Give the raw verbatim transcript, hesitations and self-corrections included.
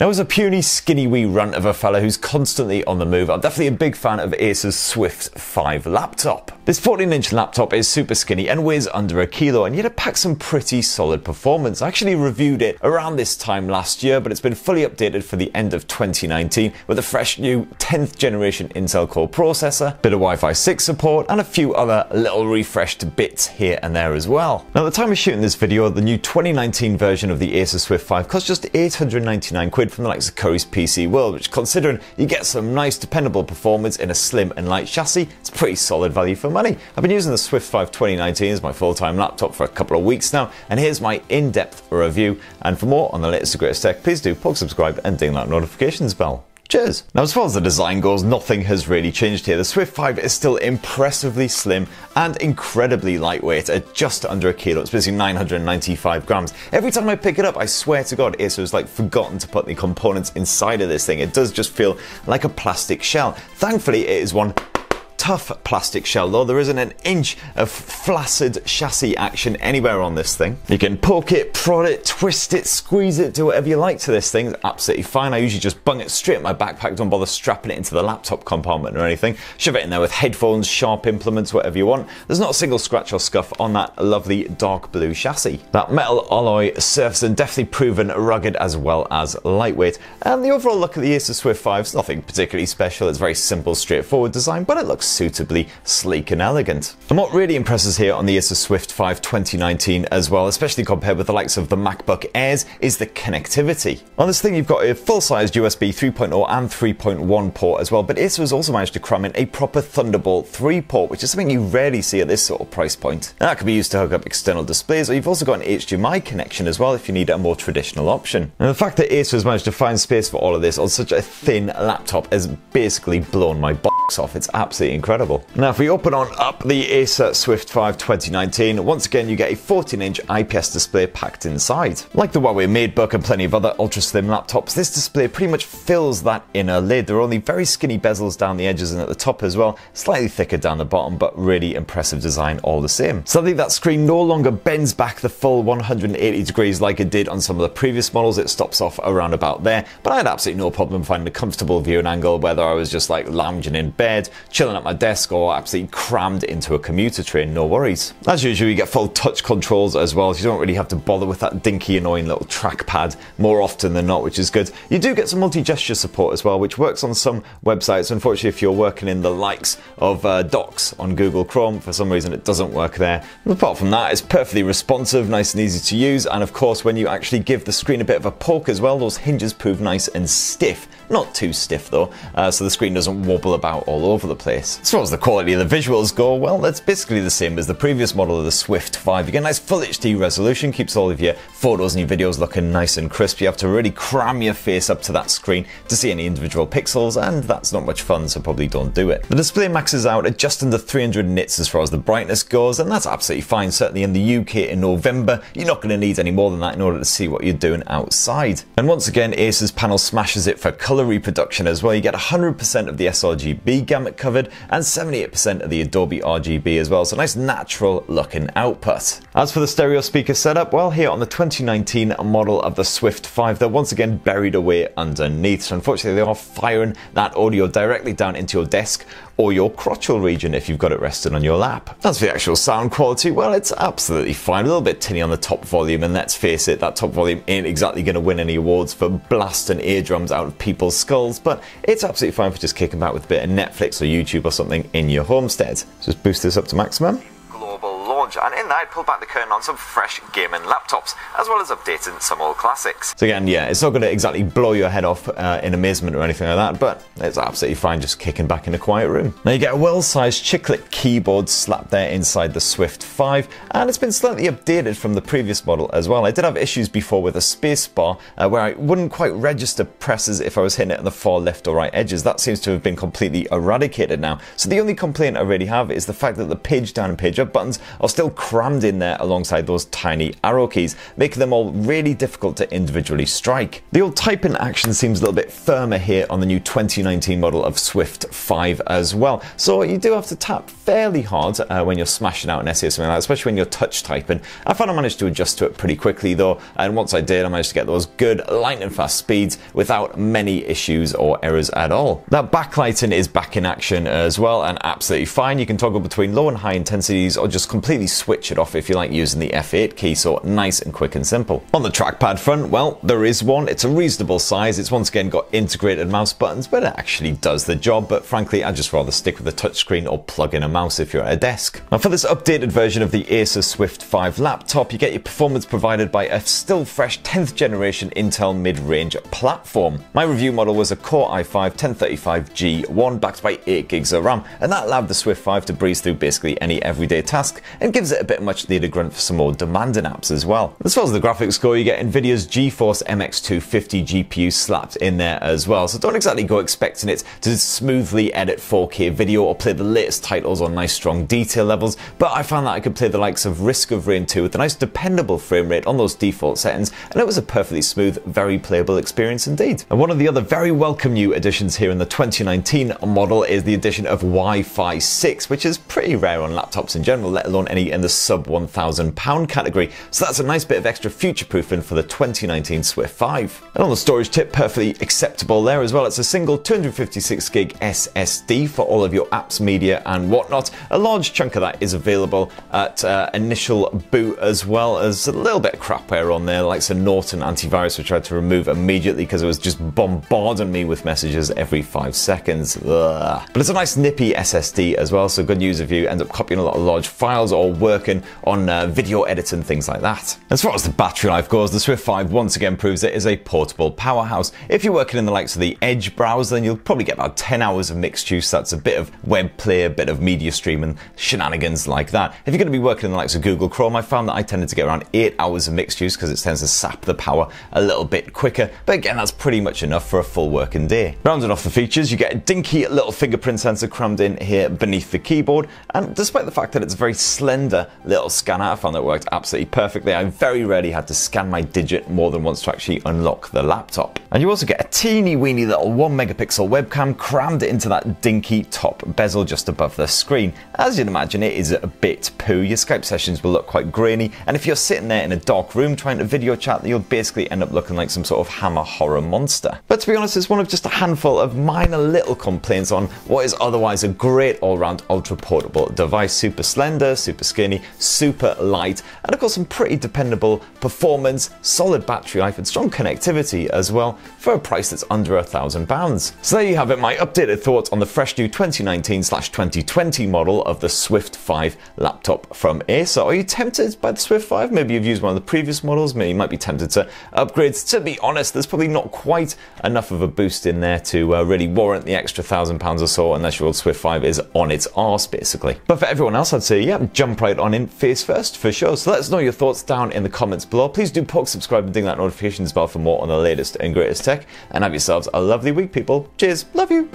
Now, as a puny, skinny wee runt of a fella who's constantly on the move, I'm definitely a big fan of Acer's Swift five laptop. This fourteen inch laptop is super skinny and weighs under a kilo, and yet it packs some pretty solid performance. I actually reviewed it around this time last year, but it's been fully updated for the end of twenty nineteen with a fresh new tenth generation Intel Core processor, bit of Wi-Fi six support, and a few other little refreshed bits here and there as well. Now, at the time of shooting this video, the new twenty nineteen version of the Acer Swift five cost just eight hundred ninety-nine quid from the likes of Curry's P C World, which, considering you get some nice dependable performance in a slim and light chassis, it's pretty solid value for money. I've been using the Swift five twenty nineteen as my full-time laptop for a couple of weeks now, and here's my in-depth review. And for more on the latest and greatest tech, please do poke, subscribe and ding that notifications bell. Cheers! Now, as far as the design goes, nothing has really changed here. The Swift five is still impressively slim and incredibly lightweight at just under a kilo. It's basically nine hundred ninety-five grams. Every time I pick it up, I swear to God, Acer's like forgotten to put the components inside of this thing. It does just feel like a plastic shell. Thankfully, it is one tough plastic shell, though. There isn't an inch of flaccid chassis action anywhere on this thing. You can poke it, prod it, twist it, squeeze it, do whatever you like to this thing. It's absolutely fine. I usually just bung it straight in my backpack, don't bother strapping it into the laptop compartment or anything. Shove it in there with headphones, sharp implements, whatever you want. There's not a single scratch or scuff on that lovely dark blue chassis. That metal alloy surface and definitely proven rugged as well as lightweight. And the overall look of the Acer Swift five is nothing particularly special. It's very simple, straightforward design, but it looks suitably sleek and elegant. And what really impresses here on the Acer Swift five twenty nineteen as well, especially compared with the likes of the MacBook Airs, is the connectivity. On this thing, you've got a full-sized U S B three point oh and three point one port as well, but Acer has also managed to cram in a proper Thunderbolt three port, which is something you rarely see at this sort of price point. And that could be used to hook up external displays, or you've also got an H D M I connection as well if you need a more traditional option. And the fact that Acer has managed to find space for all of this on such a thin laptop has basically blown my box off. It's absolutely incredible. Now, if we open on up the Acer Swift five twenty nineteen, once again you get a fourteen inch I P S display packed inside. Like the Huawei MateBook and plenty of other ultra slim laptops, this display pretty much fills that inner lid. There are only very skinny bezels down the edges and at the top as well, slightly thicker down the bottom, but really impressive design all the same. Suddenly that screen no longer bends back the full one hundred eighty degrees like it did on some of the previous models. It stops off around about there, but I had absolutely no problem finding a comfortable viewing angle, whether I was just like lounging in bed, chilling at my desk, or absolutely crammed into a commuter train, no worries. As usual, you get full touch controls as well, so you don't really have to bother with that dinky, annoying little trackpad more often than not, which is good. You do get some multi-gesture support as well, which works on some websites. Unfortunately, if you're working in the likes of uh, Docs on Google Chrome, for some reason it doesn't work there. But apart from that, it's perfectly responsive, nice and easy to use, and of course, when you actually give the screen a bit of a poke as well, those hinges prove nice and stiff. Not too stiff though, uh, so the screen doesn't wobble about all over the place. As far as the quality of the visuals go, well, that's basically the same as the previous model of the Swift five. You get a nice Full H D resolution, keeps all of your photos and your videos looking nice and crisp. You have to really cram your face up to that screen to see any individual pixels, and that's not much fun, so probably don't do it. The display maxes out at just under three hundred nits as far as the brightness goes, and that's absolutely fine. Certainly in the U K in November, you're not going to need any more than that in order to see what you're doing outside. And once again, Acer's panel smashes it for color reproduction as well. You get one hundred percent of the s R G B gamut covered and seventy-eight percent of the Adobe R G B as well, so nice natural looking output. As for the stereo speaker setup, well, here on the twenty nineteen model of the Swift five, they're once again buried away underneath, so unfortunately they are firing that audio directly down into your desk or your crotchal region if you've got it resting on your lap. As for the actual sound quality, well, it's absolutely fine. A little bit tinny on the top volume, and let's face it, that top volume ain't exactly going to win any awards for blasting eardrums out of people's skulls, but it's absolutely fine for just kicking back with a bit of Netflix or YouTube or something in your homestead. Just boost this up to maximum. And in that, I pulled back the curtain on some fresh gaming laptops, as well as updating some old classics. So again, yeah, it's not going to exactly blow your head off uh, in amazement or anything like that, but it's absolutely fine just kicking back in a quiet room. Now you get a well-sized chiclet keyboard slapped there inside the Swift five, and it's been slightly updated from the previous model as well. I did have issues before with a space bar uh, where I wouldn't quite register presses if I was hitting it on the far left or right edges. That seems to have been completely eradicated now. So the only complaint I really have is the fact that the page down and page up buttons are still still crammed in there alongside those tiny arrow keys, making them all really difficult to individually strike. The old type in action seems a little bit firmer here on the new twenty nineteen model of Swift five as well, so you do have to tap fairly hard uh, when you're smashing out an essay or something like that, especially when you're touch typing. I found I managed to adjust to it pretty quickly though, and once I did I managed to get those good lightning fast speeds without many issues or errors at all. That backlighting is back in action as well and absolutely fine. You can toggle between low and high intensities or just completely switch it off if you like using the F eight key, so nice and quick and simple. On the trackpad front, well, there is one. It's a reasonable size. It's once again got integrated mouse buttons, but it actually does the job, but frankly I'd just rather stick with the touchscreen or plug in a mouse if you're at a desk. Now for this updated version of the Acer Swift five laptop, you get your performance provided by a still fresh tenth generation Intel mid-range platform. My review model was a Core i five ten thirty-five G one backed by eight gigs of RAM, and that allowed the Swift five to breeze through basically any everyday task and gives it a bit much needed grunt for some more demanding apps as well. As far as the graphics go, you get Nvidia's GeForce M X two fifty G P U slapped in there as well, so don't exactly go expecting it to smoothly edit four K video or play the latest titles on nice strong detail levels, but I found that I could play the likes of Risk of Rain two with a nice dependable frame rate on those default settings, and it was a perfectly smooth, very playable experience indeed. And one of the other very welcome new additions here in the twenty nineteen model is the addition of Wi-Fi six, which is pretty rare on laptops in general, let alone any in the sub one thousand pound category, so that's a nice bit of extra future proofing for the twenty nineteen Swift five. And on the storage tip, perfectly acceptable there as well. It's a single two hundred fifty-six gig S S D for all of your apps, media and whatnot. A large chunk of that is available at uh, initial boot, as well as a little bit of crapware on there like some Norton antivirus, which I had to remove immediately because it was just bombarding me with messages every five seconds. Ugh. But it's a nice nippy S S D as well, so good news if you end up copying a lot of large files or working on uh, video editing, things like that. As far as the battery life goes, the Swift five once again proves it is a portable powerhouse. If you're working in the likes of the Edge browser, then you'll probably get about ten hours of mixed use. That's a bit of web play, a bit of media streaming, shenanigans like that. If you're going to be working in the likes of Google Chrome, I found that I tended to get around eight hours of mixed use because it tends to sap the power a little bit quicker, but again that's pretty much enough for a full working day. Rounding off the features, you get a dinky little fingerprint sensor crammed in here beneath the keyboard, and despite the fact that it's a very slender little scanner, I found that it worked absolutely perfectly. I very rarely had to scan my digit more than once to actually unlock the laptop. And you also get a teeny weeny little one megapixel webcam crammed into that dinky top bezel just above the screen. As you'd imagine, it is a bit poo. Your Skype sessions will look quite grainy, and if you're sitting there in a dark room trying to video chat, you'll basically end up looking like some sort of hammer horror monster. But to be honest, it's one of just a handful of minor little complaints on what is otherwise a great all-round ultra portable device. Super slender, super skinny, super light, and of course some pretty dependable performance, solid battery life and strong connectivity as well, for a price that's under a thousand pounds. So there you have it, my updated thoughts on the fresh new twenty nineteen slash twenty twenty model of the Swift five laptop from Acer. Are you tempted by the Swift five? Maybe you've used one of the previous models, maybe you might be tempted to upgrade. To be honest, there's probably not quite enough of a boost in there to uh, really warrant the extra thousand pounds or so, unless your old Swift five is on its arse basically. But for everyone else, I'd say yeah, jump right on in face first for sure. So let us know your thoughts down in the comments below. Please do poke, subscribe and ding that notifications bell for more on the latest and greatest tech, and have yourselves a lovely week people. Cheers, love you.